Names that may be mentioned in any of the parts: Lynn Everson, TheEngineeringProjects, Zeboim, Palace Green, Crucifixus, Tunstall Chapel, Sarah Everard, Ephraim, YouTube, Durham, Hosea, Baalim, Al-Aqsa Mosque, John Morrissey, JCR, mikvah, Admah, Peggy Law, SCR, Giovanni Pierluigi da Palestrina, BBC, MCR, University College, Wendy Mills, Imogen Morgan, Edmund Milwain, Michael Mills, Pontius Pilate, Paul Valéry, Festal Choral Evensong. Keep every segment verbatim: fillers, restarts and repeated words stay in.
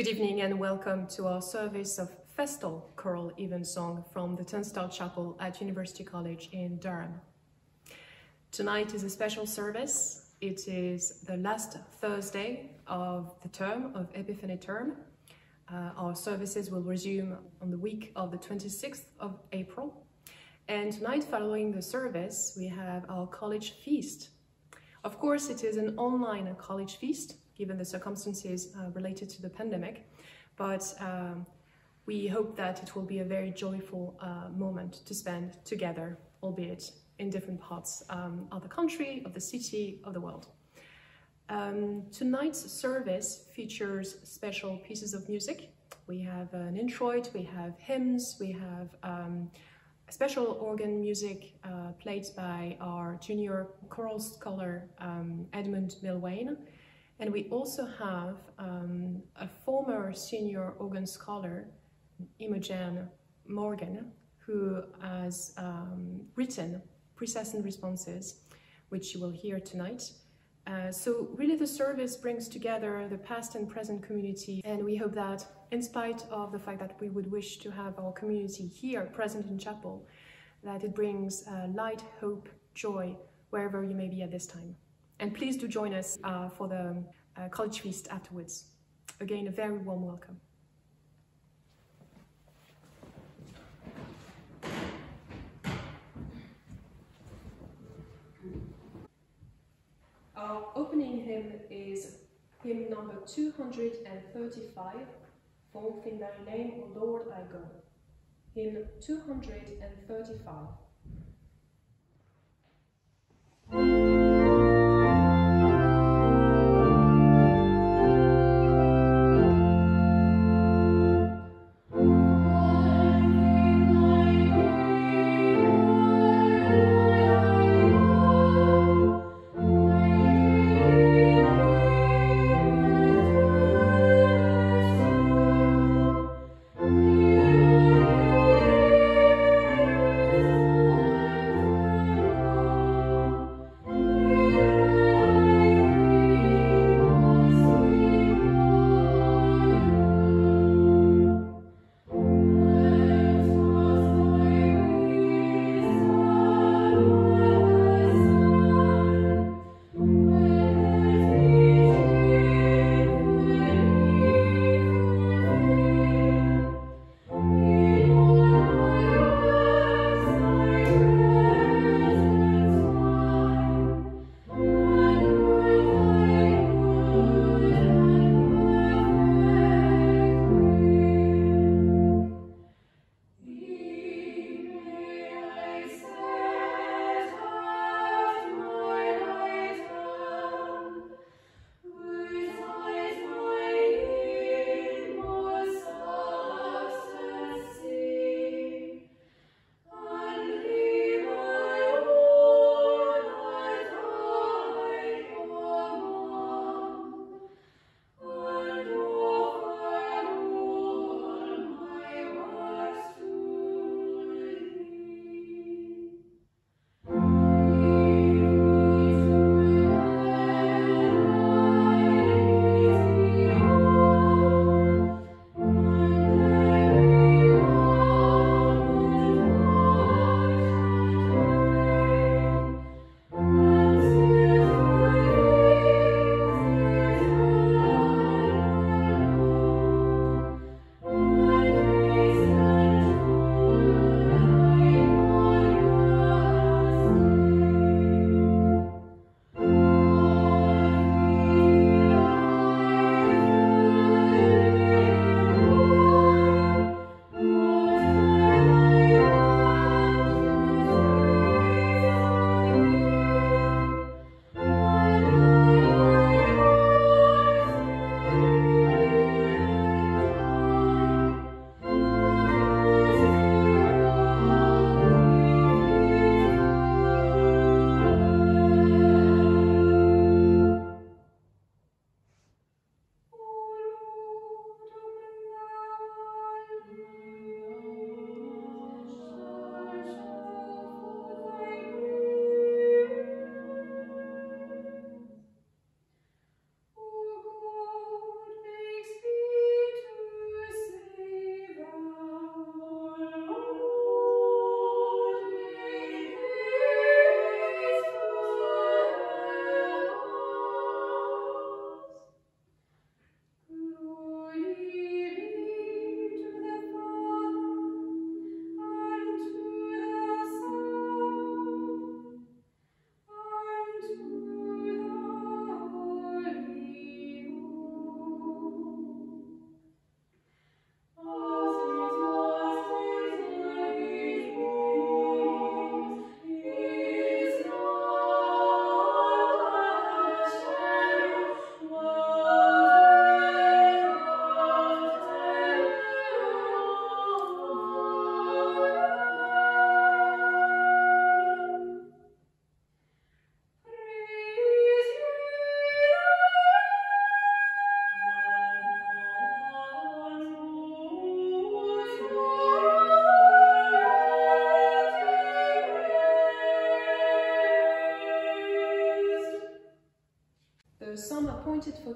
Good evening and welcome to our service of Festal Choral Evensong from the Tunstall Chapel at University College in Durham. Tonight is a special service. It is the last Thursday of the term, of Epiphany term. Uh, our services will resume on the week of the twenty-sixth of April. And tonight, following the service, we have our college feast. Of course, it is an online college feast, given the circumstances uh, related to the pandemic, but um, we hope that it will be a very joyful uh, moment to spend together, albeit in different parts um, of the country, of the city, of the world. Um, tonight's service features special pieces of music. We have an introit, we have hymns, we have um, special organ music uh, played by our junior choral scholar, um, Edmund Milwain. And we also have um, a former senior organ scholar, Imogen Morgan, who has um, written preces and responses, which you will hear tonight. Uh, so really the service brings together the past and present community, and we hope that in spite of the fact that we would wish to have our community here present in chapel, that it brings uh, light, hope, joy, wherever you may be at this time. And please do join us uh, for the uh, college feast afterwards. Again, a very warm welcome. Our opening hymn is hymn number two hundred thirty-five, "Forth in Thy Name, O Lord, I Go." Hymn two hundred thirty-five. Thank you.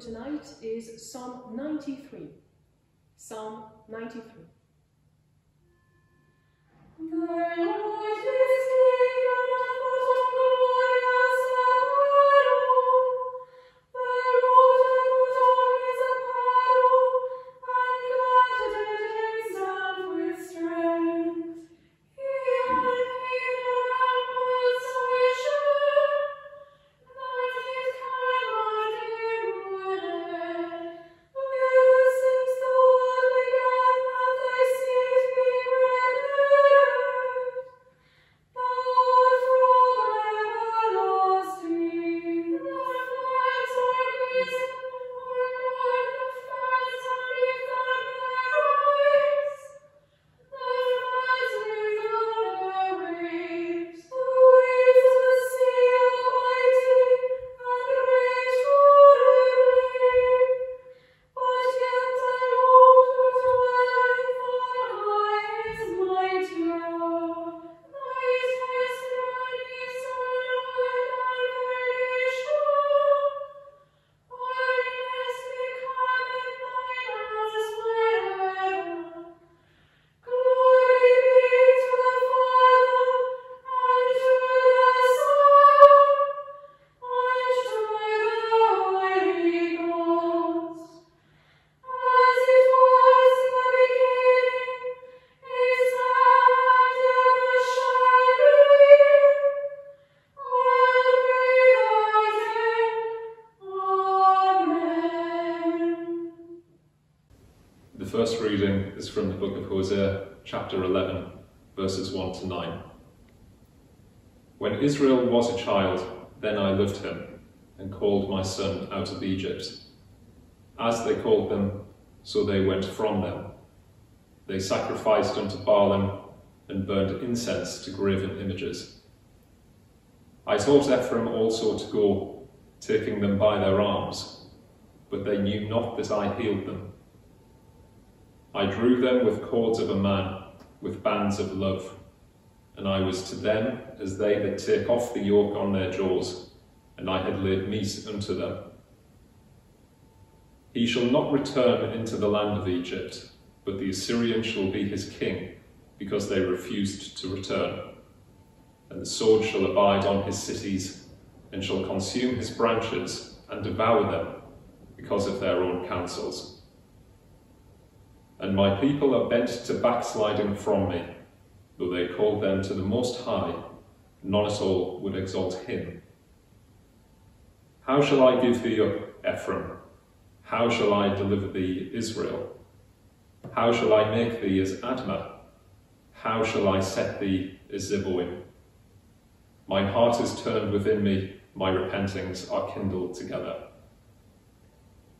tonight is Psalm ninety-three. Psalm ninety-three. The Lord is reading is from the book of Hosea, chapter eleven, verses one to nine. When Israel was a child, then I loved him, and called my son out of Egypt. As they called them, so they went from them. They sacrificed unto Baalim, and burned incense to graven images. I taught Ephraim also to go, taking them by their arms, but they knew not that I healed them. I drew them with cords of a man, with bands of love, and I was to them as they that take off the yoke on their jaws, and I had laid meat unto them. He shall not return into the land of Egypt, but the Assyrian shall be his king, because they refused to return. And the sword shall abide on his cities, and shall consume his branches, and devour them, because of their own counsels. And my people are bent to backsliding from me, though they called them to the Most High, none at all would exalt him. How shall I give thee up, Ephraim? How shall I deliver thee, Israel? How shall I make thee as Admah? How shall I set thee as Zeboim? Mine heart is turned within me, my repentings are kindled together.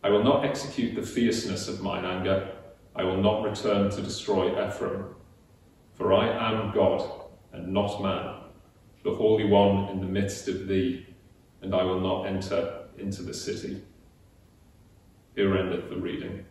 I will not execute the fierceness of mine anger, I will not return to destroy Ephraim, for I am God and not man, the Holy One in the midst of thee, and I will not enter into the city. Here endeth the reading.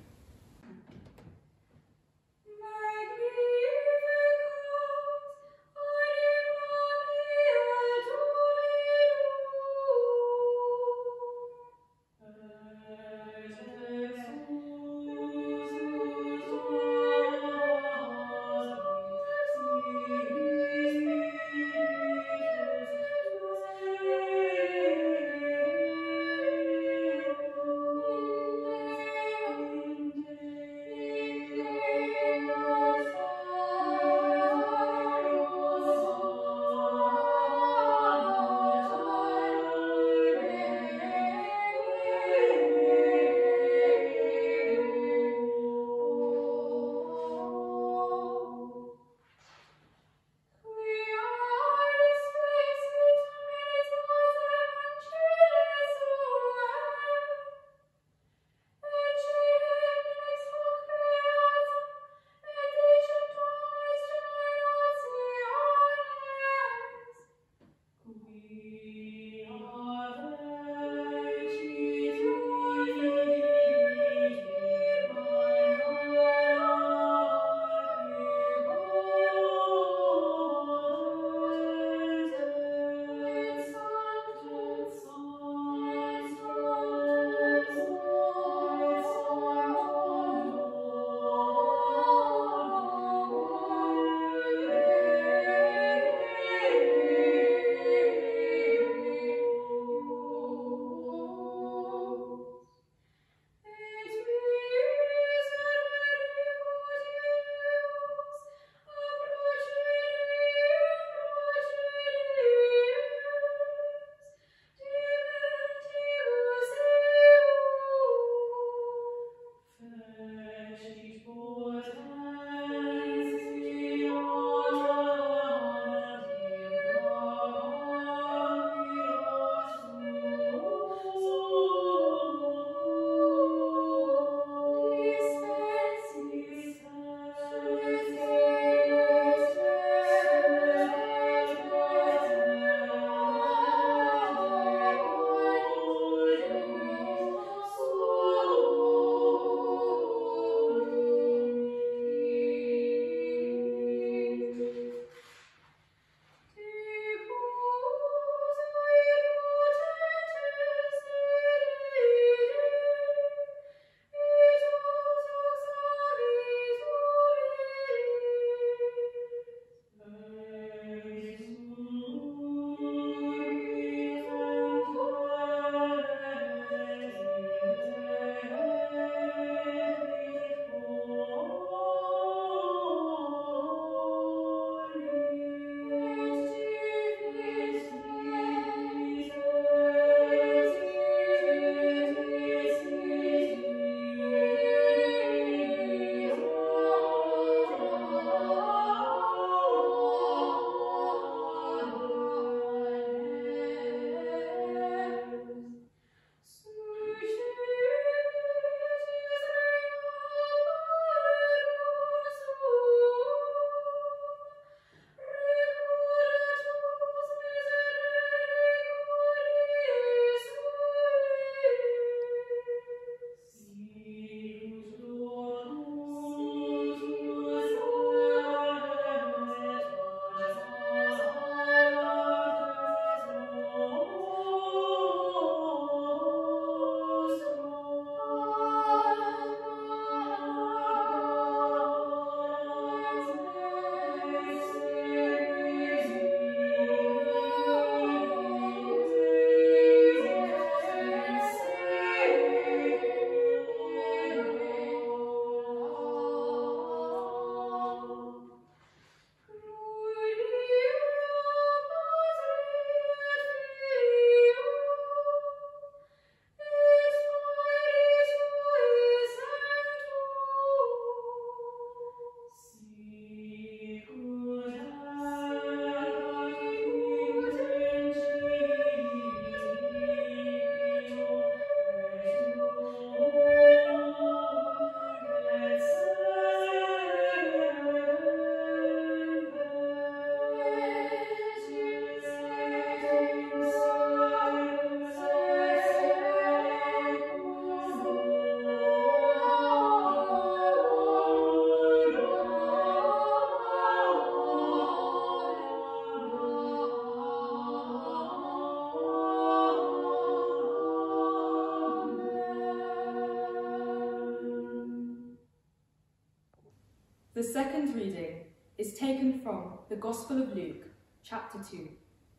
The second reading is taken from the Gospel of Luke, chapter two,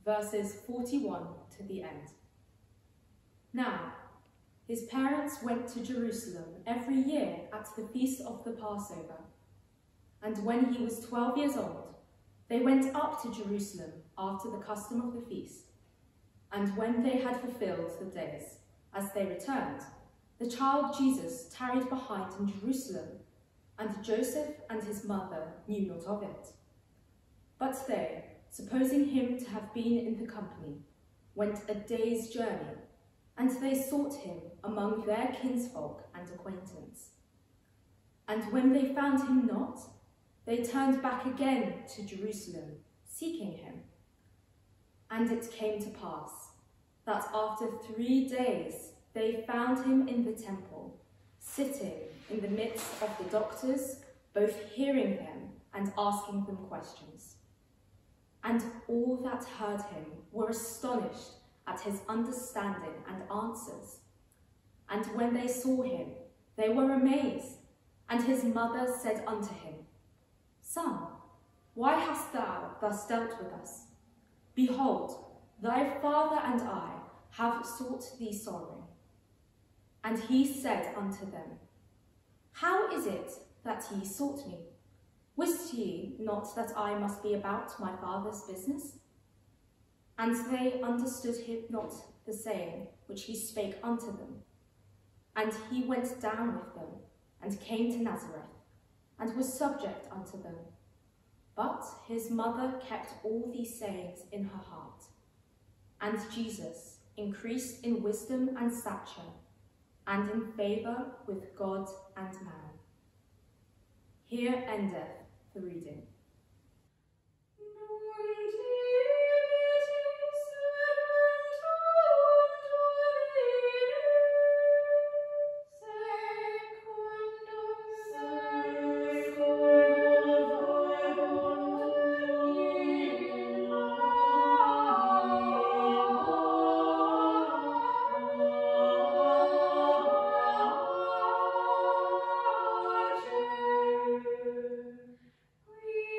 verses forty-one to the end. Now, his parents went to Jerusalem every year at the feast of the Passover. And when he was twelve years old, they went up to Jerusalem after the custom of the feast. And when they had fulfilled the days, as they returned, the child Jesus tarried behind in Jerusalem, and Joseph and his mother knew not of it. But they, supposing him to have been in the company, went a day's journey, and they sought him among their kinsfolk and acquaintance. And when they found him not, they turned back again to Jerusalem, seeking him. And it came to pass that after three days they found him in the temple, sitting in the midst of the doctors, both hearing them and asking them questions. And all that heard him were astonished at his understanding and answers. And when they saw him, they were amazed. And his mother said unto him, Son, why hast thou thus dealt with us? Behold, thy father and I have sought thee sorrowing. And he said unto them, How is it that ye sought me? Wist ye not that I must be about my father's business? And they understood him not the saying which he spake unto them. And he went down with them, and came to Nazareth, and was subject unto them. But his mother kept all these sayings in her heart. And Jesus increased in wisdom and stature, and in favour with God and man. Here endeth the reading. Thank you.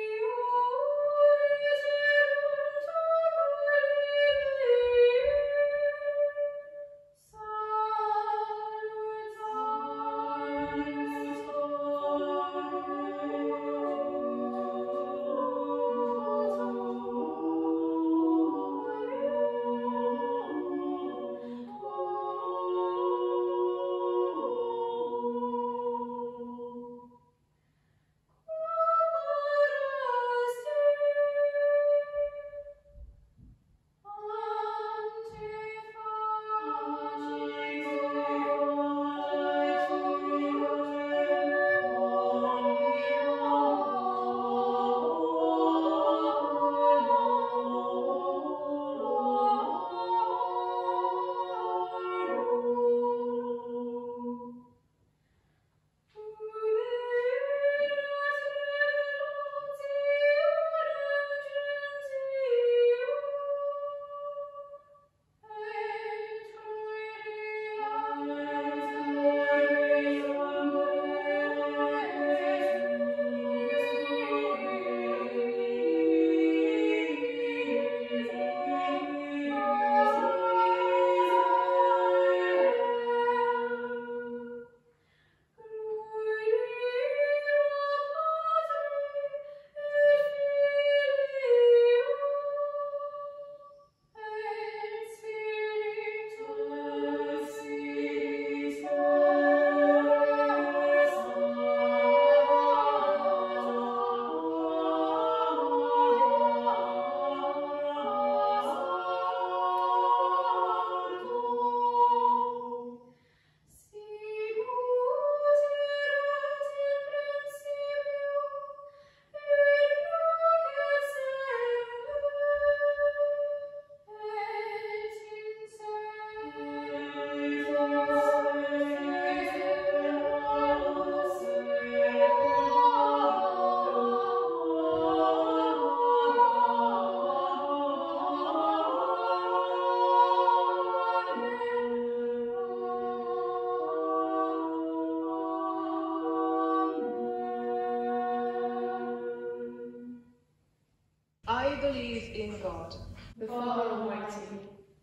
believe in God, the Father Almighty,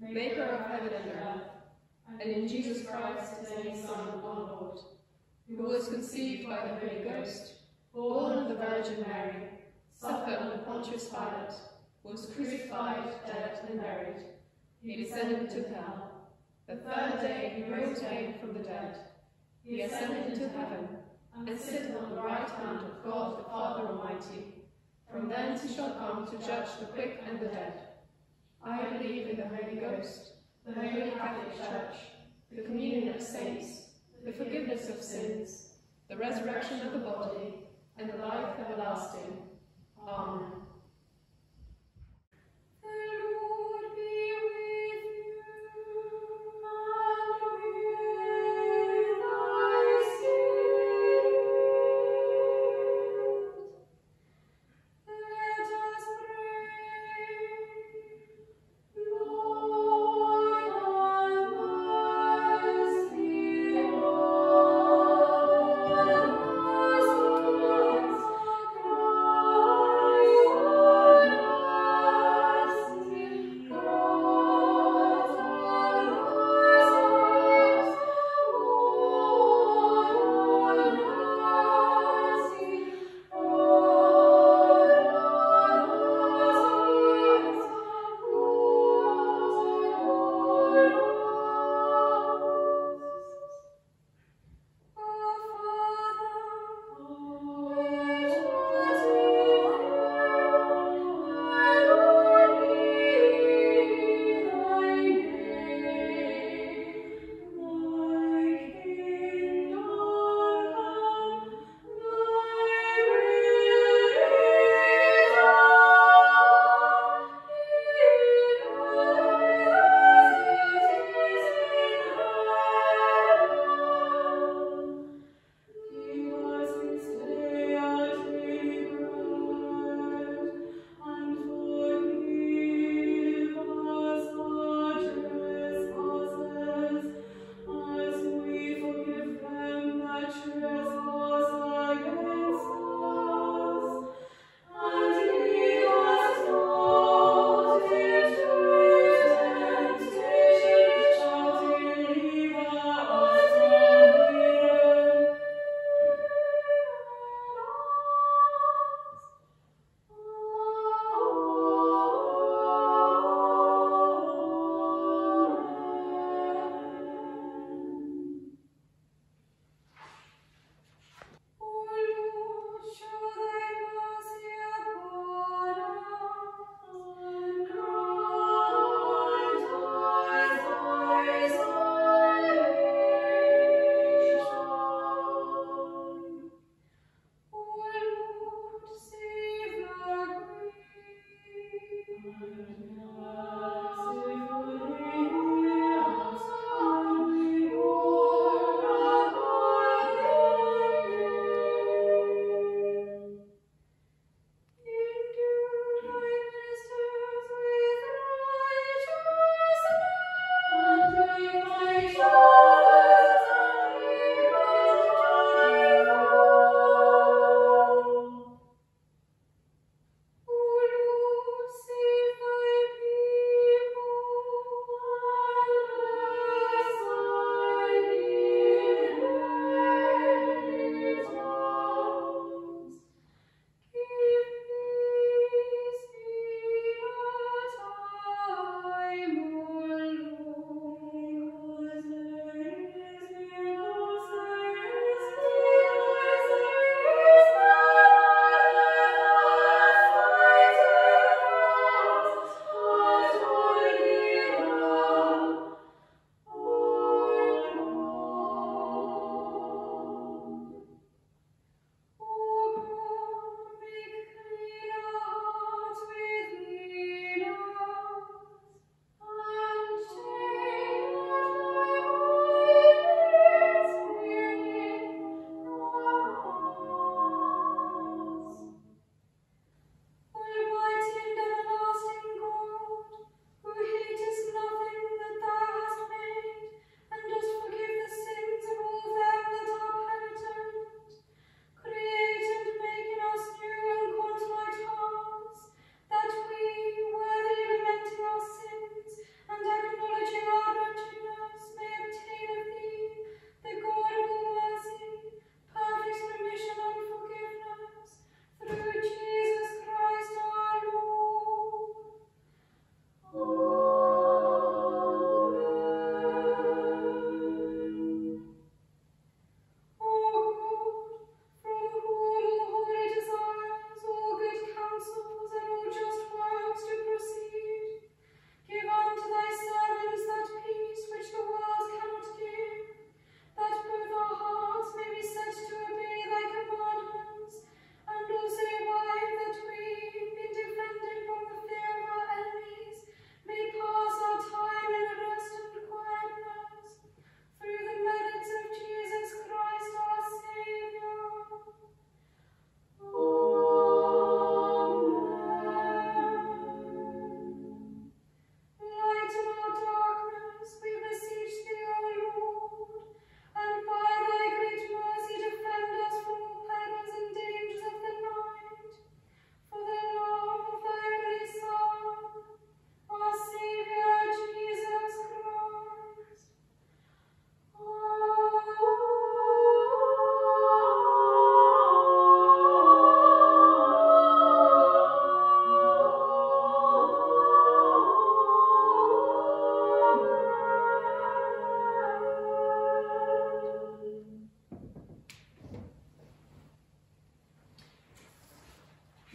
maker of heaven and earth, and in Jesus Christ, his only Son, our Lord, who was conceived by the Holy Ghost, born of the Virgin Mary, suffered under Pontius Pilate, was crucified, dead, and buried. He descended into hell. The third day he rose again from the dead. He ascended into heaven, and sitteth on the right hand of God the Father Almighty. From thence he shall come to judge the quick and the dead. I believe in the Holy Ghost, the Holy Catholic Church, the communion of saints, the forgiveness of sins, the resurrection of the body, and the life everlasting. Amen.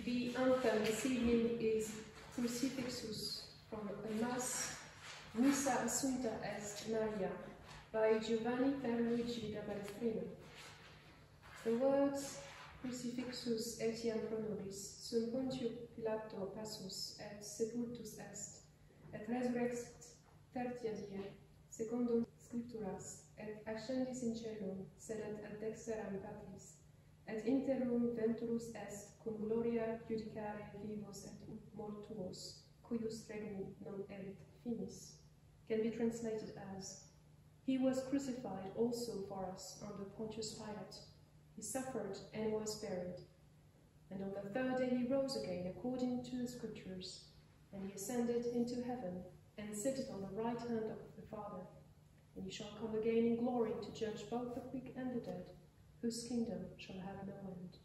The anthem this evening is Crucifixus from a mass Missa Assunta est Maria by Giovanni Pierluigi da Palestrina. The words Crucifixus etiam pronoris, sum Pontio Pilato passus et sepultus est, et resurrexit tertia die, secundum scripturas, et ascendis in celum, sedet ad dexteram Patris, et interum venturus est, cum gloria judicare vivos et mortuos, cuius regnum non erit finis, can be translated as, He was crucified also for us under Pontius Pilate. He suffered and was buried. And on the third day he rose again according to the Scriptures, and he ascended into heaven, and sitteth on the right hand of the Father. And he shall come again in glory to judge both the quick and the dead, whose kingdom shall have no end.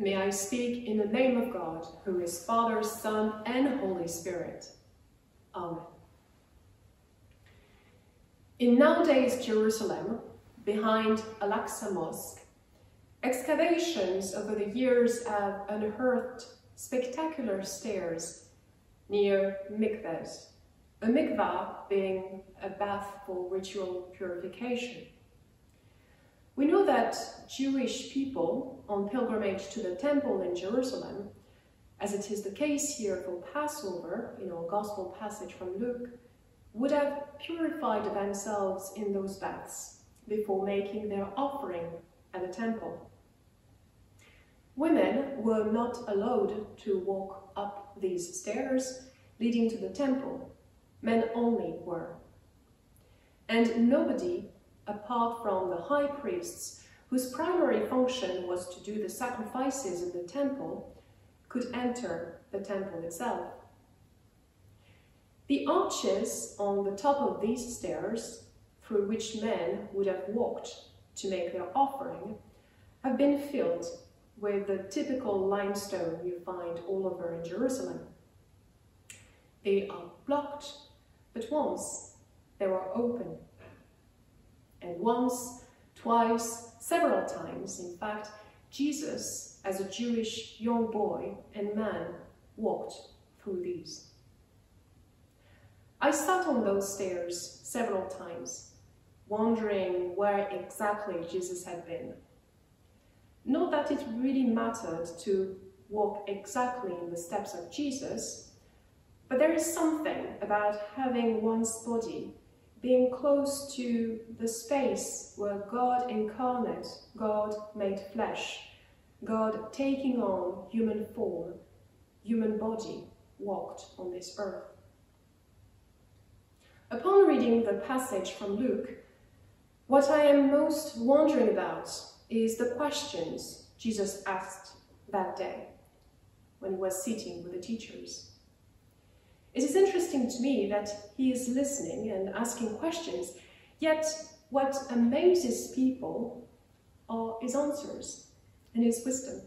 May I speak in the name of God, who is Father, Son, and Holy Spirit. Amen. In nowadays Jerusalem, behind Al-Aqsa Mosque, excavations over the years have unearthed spectacular stairs near mikvahs, a mikvah being a bath for ritual purification. We know that Jewish people on pilgrimage to the temple in Jerusalem, as it is the case here for Passover, in our Gospel passage from Luke, would have purified themselves in those baths before making their offering at the temple. Women were not allowed to walk up these stairs leading to the temple, men only were. And nobody apart from the high priests, whose primary function was to do the sacrifices in the temple, could enter the temple itself. The arches on the top of these stairs, through which men would have walked to make their offering, have been filled with the typical limestone you find all over in Jerusalem. They are blocked, but once they were open. And once, twice, several times, in fact, Jesus, as a Jewish young boy and man, walked through these. I sat on those stairs several times, wondering where exactly Jesus had been. Not that it really mattered to walk exactly in the steps of Jesus, but there is something about having one's body being close to the space where God incarnate, God made flesh, God taking on human form, human body, walked on this earth. Upon reading the passage from Luke, what I am most wondering about is the questions Jesus asked that day when he was sitting with the teachers. It is interesting to me that he is listening and asking questions, yet what amazes people are his answers and his wisdom.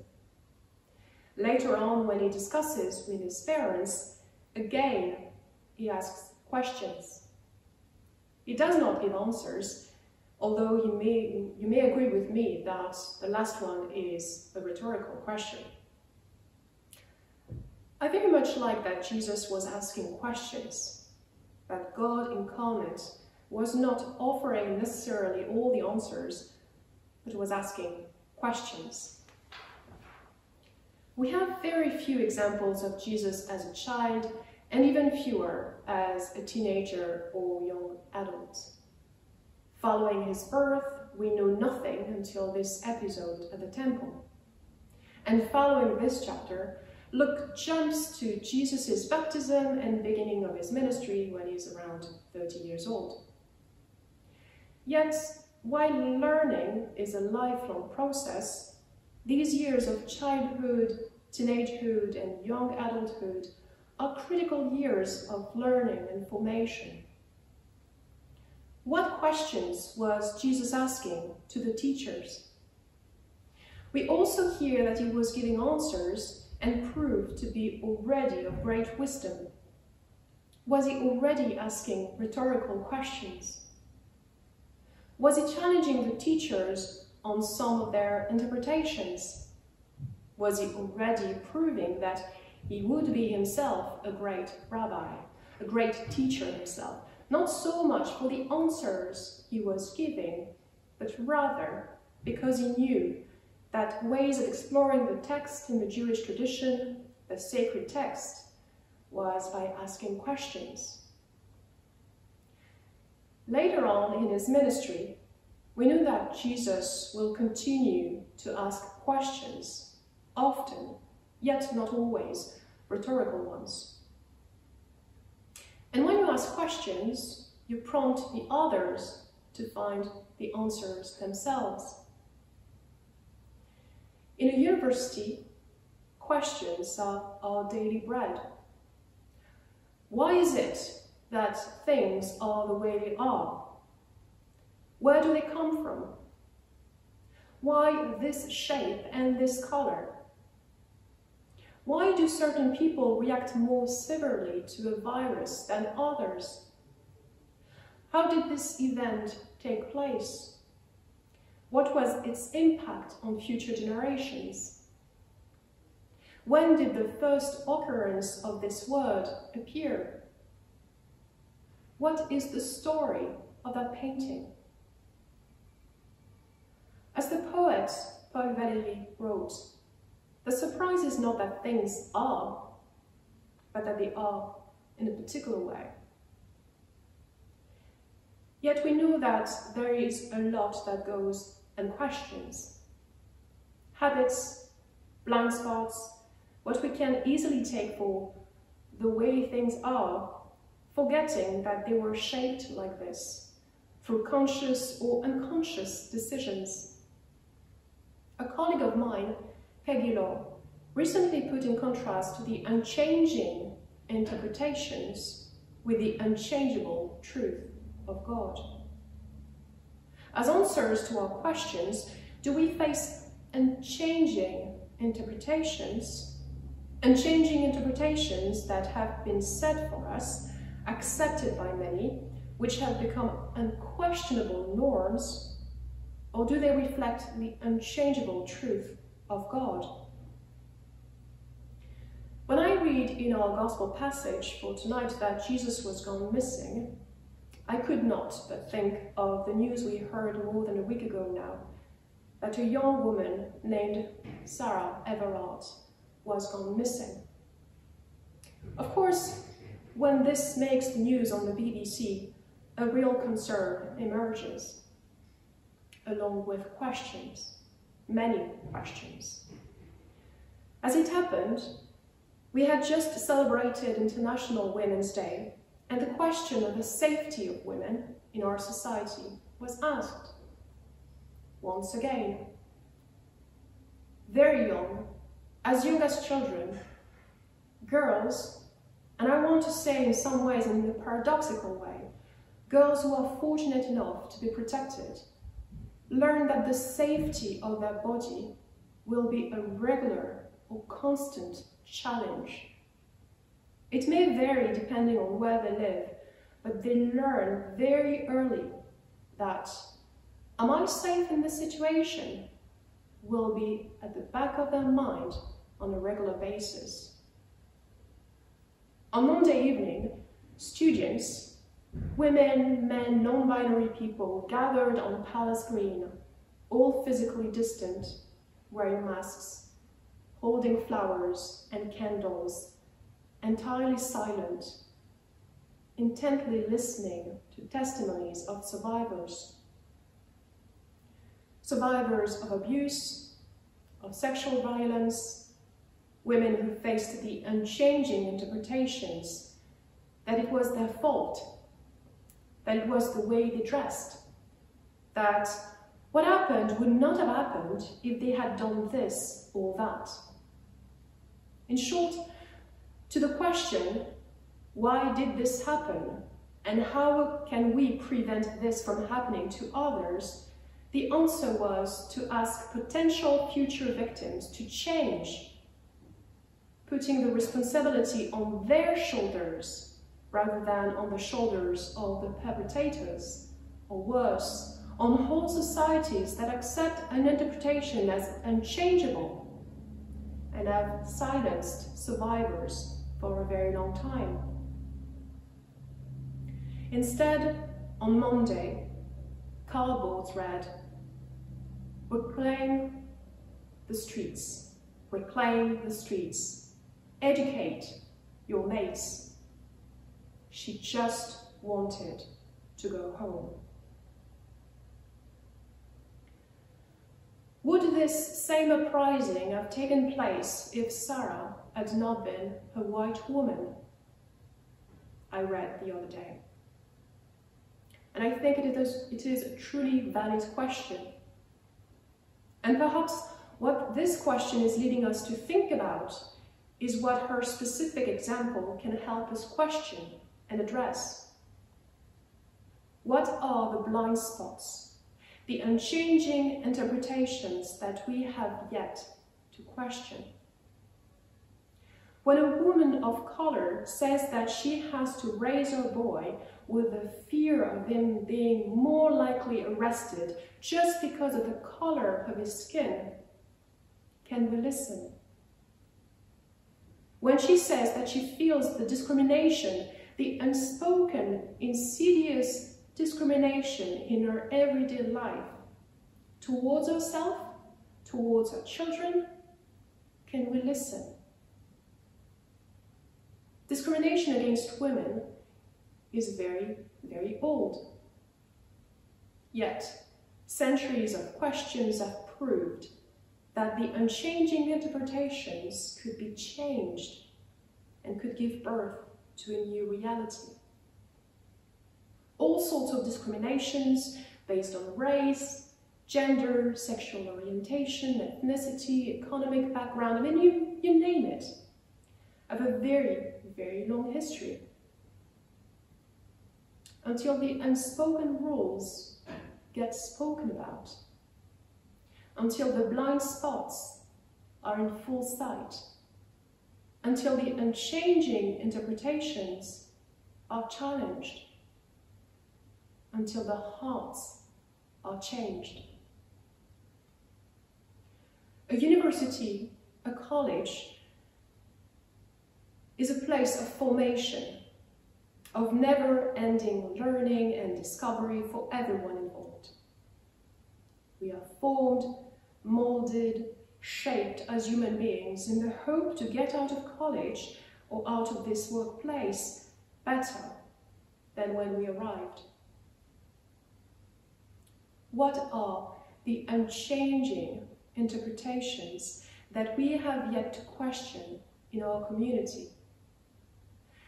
Later on, when he discusses with his parents, again he asks questions. He does not give answers, although you may, you may agree with me that the last one is a rhetorical question. I very much like that Jesus was asking questions, that God incarnate was not offering necessarily all the answers, but was asking questions. We have very few examples of Jesus as a child, and even fewer as a teenager or young adult. Following his birth, we know nothing until this episode at the temple. And following this chapter, Luke jumps to Jesus' baptism and beginning of his ministry when he is around thirty years old. Yet, while learning is a lifelong process, these years of childhood, teenagehood, and young adulthood are critical years of learning and formation. What questions was Jesus asking to the teachers? We also hear that he was giving answers and proved to be already of great wisdom. Was he already asking rhetorical questions? Was he challenging the teachers on some of their interpretations? Was he already proving that he would be himself a great rabbi, a great teacher himself? Not so much for the answers he was giving, but rather because he knew that ways of exploring the text in the Jewish tradition, the sacred text, was by asking questions. Later on in his ministry, we know that Jesus will continue to ask questions, often, yet not always, rhetorical ones. And when you ask questions, you prompt the others to find the answers themselves. In a university, questions are our daily bread. Why is it that things are the way they are? Where do they come from? Why this shape and this color? Why do certain people react more severely to a virus than others? How did this event take place? What was its impact on future generations? When did the first occurrence of this word appear? What is the story of that painting? As the poet Paul Valéry wrote, the surprise is not that things are, but that they are in a particular way. Yet we know that there is a lot that goes unquestioned. Habits, blind spots, what we can easily take for the way things are, forgetting that they were shaped like this, through conscious or unconscious decisions. A colleague of mine, Peggy Law, recently put in contrast the unchanging interpretations with the unchangeable truth of God. As answers to our questions, do we face unchanging interpretations, unchanging interpretations that have been set for us, accepted by many, which have become unquestionable norms, or do they reflect the unchangeable truth of God? When I read in our Gospel passage for tonight that Jesus was gone missing, I could not but think of the news we heard more than a week ago now, that a young woman named Sarah Everard was gone missing. Of course, when this makes the news on the B B C, a real concern emerges, along with questions, many questions. As it happened, we had just celebrated International Women's Day, and the question of the safety of women in our society was asked. Once again, very young, as young as children, girls, and I want to say in some ways in a paradoxical way, girls who are fortunate enough to be protected, learn that the safety of their body will be a regular or constant challenge. It may vary depending on where they live, but they learn very early that, am I safe in this situation, will be at the back of their mind on a regular basis. On Monday evening, students, women, men, non-binary people gathered on Palace Green, all physically distant, wearing masks, holding flowers and candles, entirely silent, intently listening to testimonies of survivors. Survivors of abuse, of sexual violence, women who faced the unchanging interpretations that it was their fault, that it was the way they dressed, that what happened would not have happened if they had done this or that. In short, to the question, why did this happen, and how can we prevent this from happening to others, the answer was to ask potential future victims to change, putting the responsibility on their shoulders rather than on the shoulders of the perpetrators, or worse, on whole societies that accept an interpretation as unchangeable and have silenced survivors for a very long time. Instead, on Monday, cardboards read, "Reclaim the streets, reclaim the streets, educate your mates. She just wanted to go home." Would this same uprising have taken place if Sarah had not been a white woman? I read the other day. And I think it is, it is a truly valid question. And perhaps what this question is leading us to think about is what her specific example can help us question and address. What are the blind spots, the unchanging interpretations that we have yet to question? When a woman of color says that she has to raise her boy with the fear of him being more likely arrested just because of the color of his skin, can we listen? When she says that she feels the discrimination, the unspoken, insidious discrimination in her everyday life, towards herself, towards her children, can we listen? Discrimination against women is very, very old. Yet, centuries of questions have proved that the unchanging interpretations could be changed and could give birth to a new reality. All sorts of discriminations based on race, gender, sexual orientation, ethnicity, economic background, I mean, you, you name it, have a very very long history, until the unspoken rules get spoken about, until the blind spots are in full sight, until the unchanging interpretations are challenged, until the hearts are changed. A university, a college, is a place of formation, of never-ending learning and discovery for everyone involved. We are formed, molded, shaped as human beings in the hope to get out of college or out of this workplace better than when we arrived. What are the unchanging interpretations that we have yet to question in our community?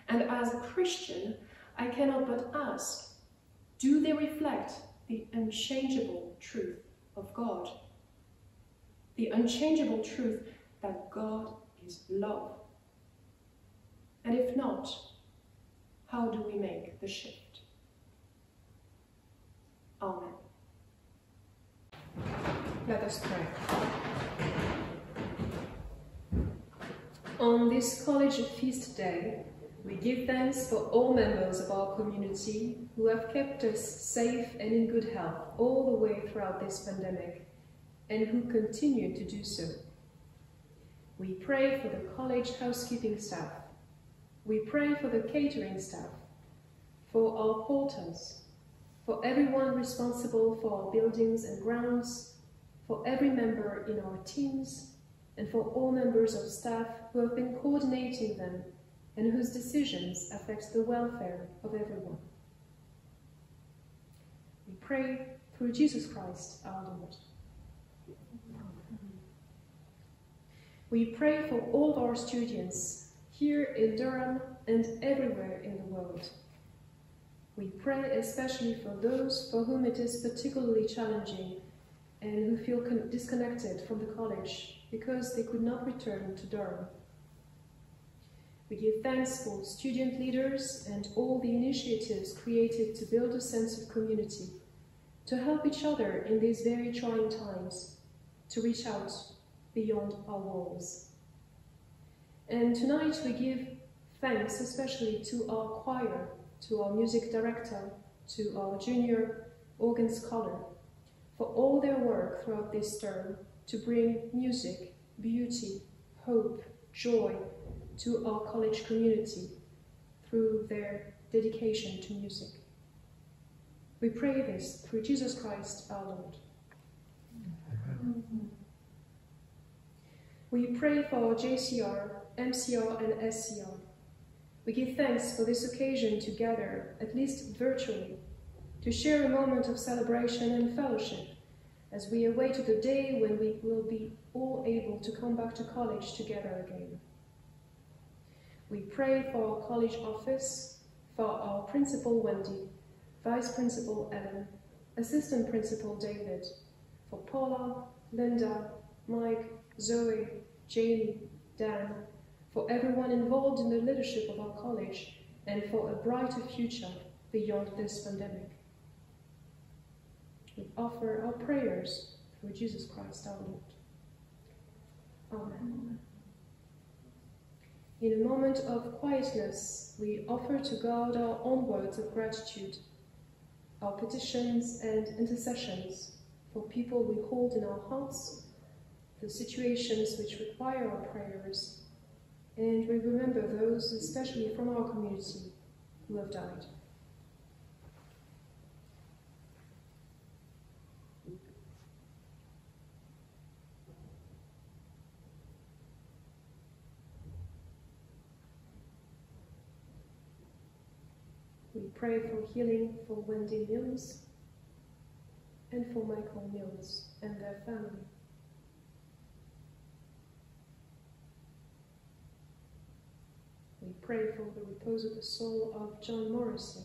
And as a Christian, I cannot but ask, do they reflect the unchangeable truth of God? The unchangeable truth that God is love. And if not, how do we make the shift? Amen. Let us pray. On this College Feast Day, we give thanks for all members of our community who have kept us safe and in good health all the way throughout this pandemic and who continue to do so. We pray for the college housekeeping staff. We pray for the catering staff, for our porters, for everyone responsible for our buildings and grounds, for every member in our teams, and for all members of staff who have been coordinating them and whose decisions affect the welfare of everyone. We pray through Jesus Christ, our Lord. We pray for all of our students here in Durham and everywhere in the world. We pray especially for those for whom it is particularly challenging and who feel disconnected from the college because they could not return to Durham. We give thanks for student leaders and all the initiatives created to build a sense of community, to help each other in these very trying times, to reach out beyond our walls. And tonight we give thanks especially to our choir, to our music director, to our junior organ scholar, for all their work throughout this term to bring music, beauty, hope, joy to our college community through their dedication to music. We pray this through Jesus Christ, our Lord. Amen. We pray for our J C R, M C R and S C R. We give thanks for this occasion to gather, at least virtually, to share a moment of celebration and fellowship as we await the day when we will be all able to come back to college together again. We pray for our college office, for our Principal Wendy, Vice Principal Ellen, Assistant Principal David, for Paula, Linda, Mike, Zoe, Jamie, Dan, for everyone involved in the leadership of our college and for a brighter future beyond this pandemic. We offer our prayers through Jesus Christ our Lord. Amen. In a moment of quietness, we offer to God our own words of gratitude, our petitions and intercessions for people we hold in our hearts, the situations which require our prayers, and we remember those, especially from our community, who have died. Pray for healing for Wendy Mills and for Michael Mills and their family. We pray for the repose of the soul of John Morrissey,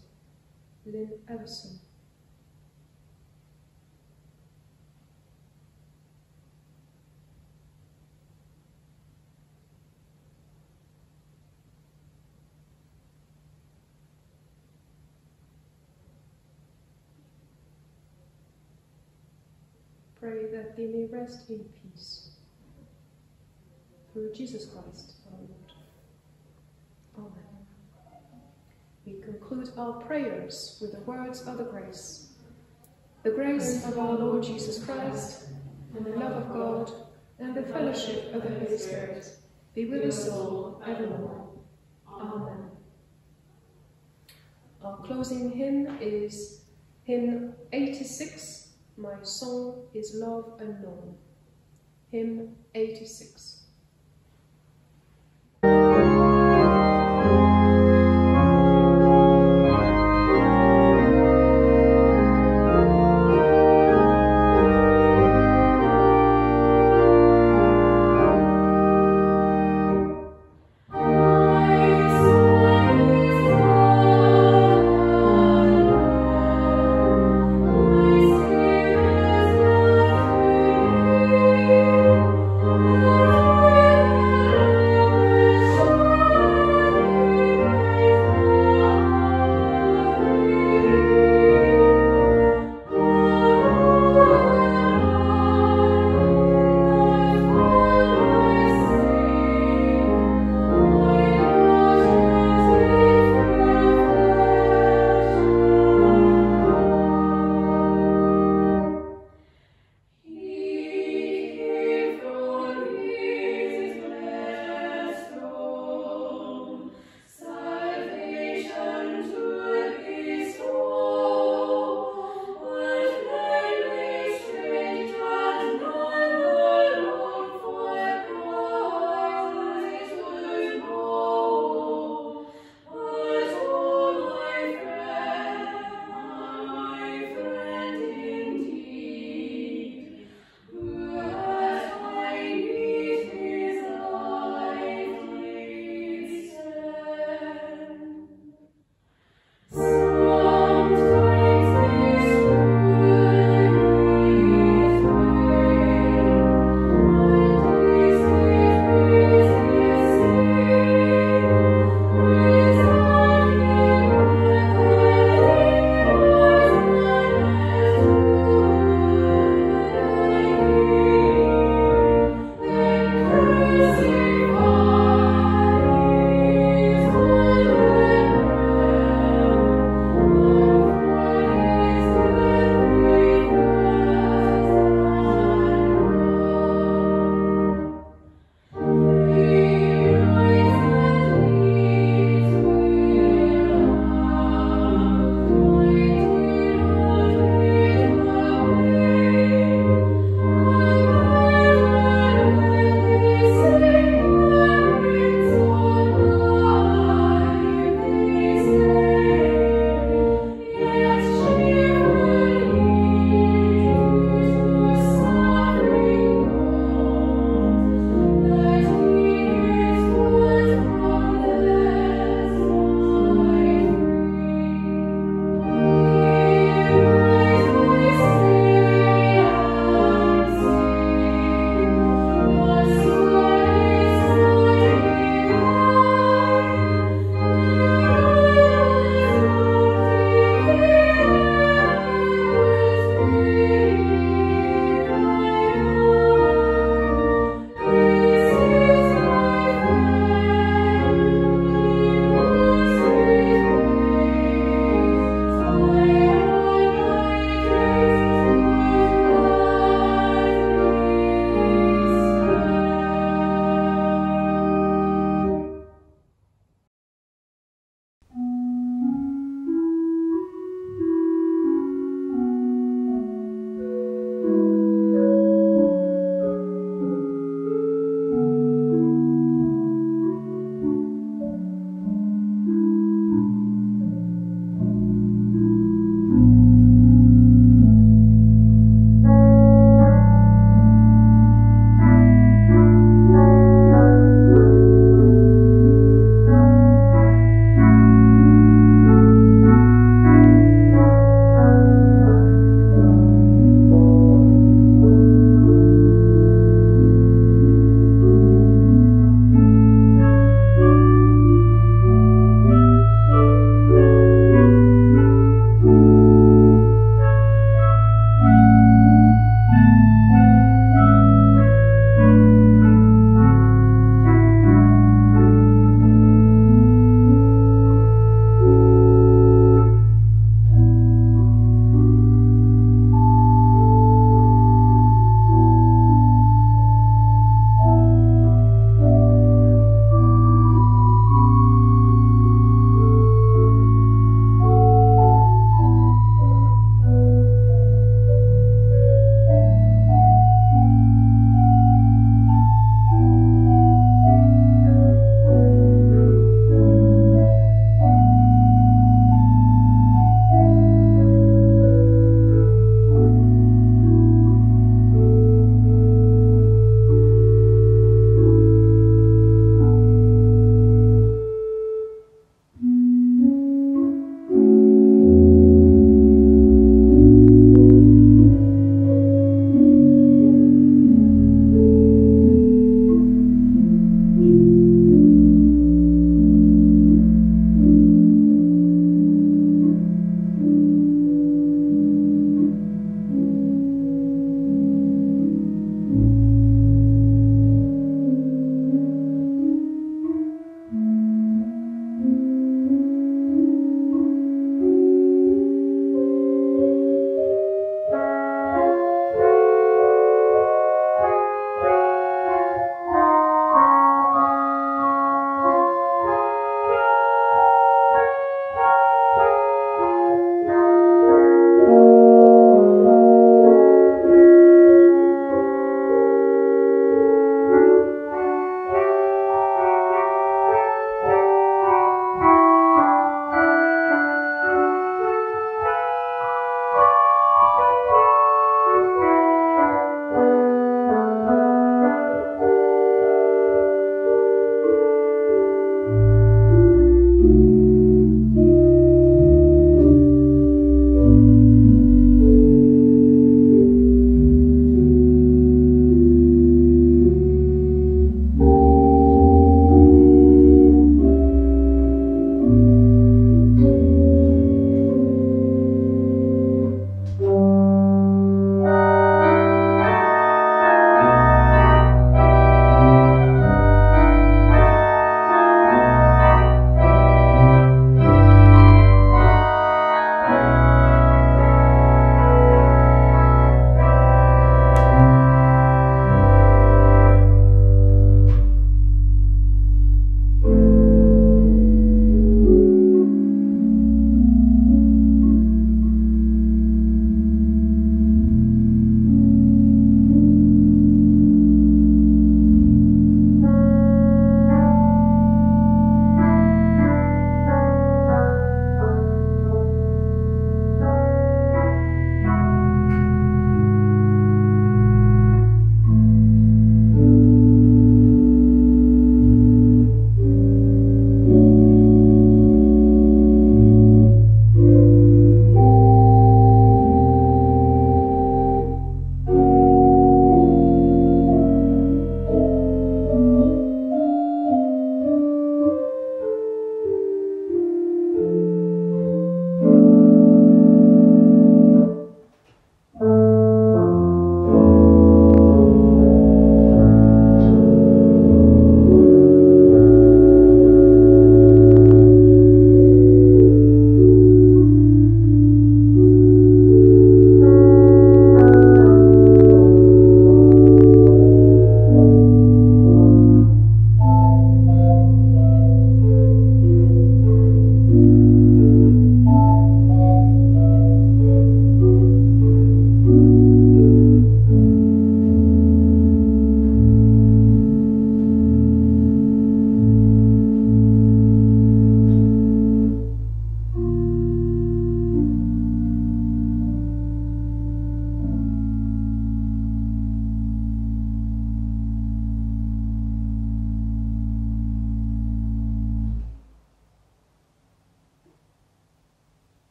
Lynn Everson. Pray that they may rest in peace. Through Jesus Christ, our Lord. Amen. We conclude our prayers with the words of the grace. The grace of our Lord Jesus Christ, and the love of God, and the fellowship of the Holy Spirit, be with us all evermore. Amen. Our closing hymn is hymn eighty-six, My Song is Love Unknown. Hymn eighty-six.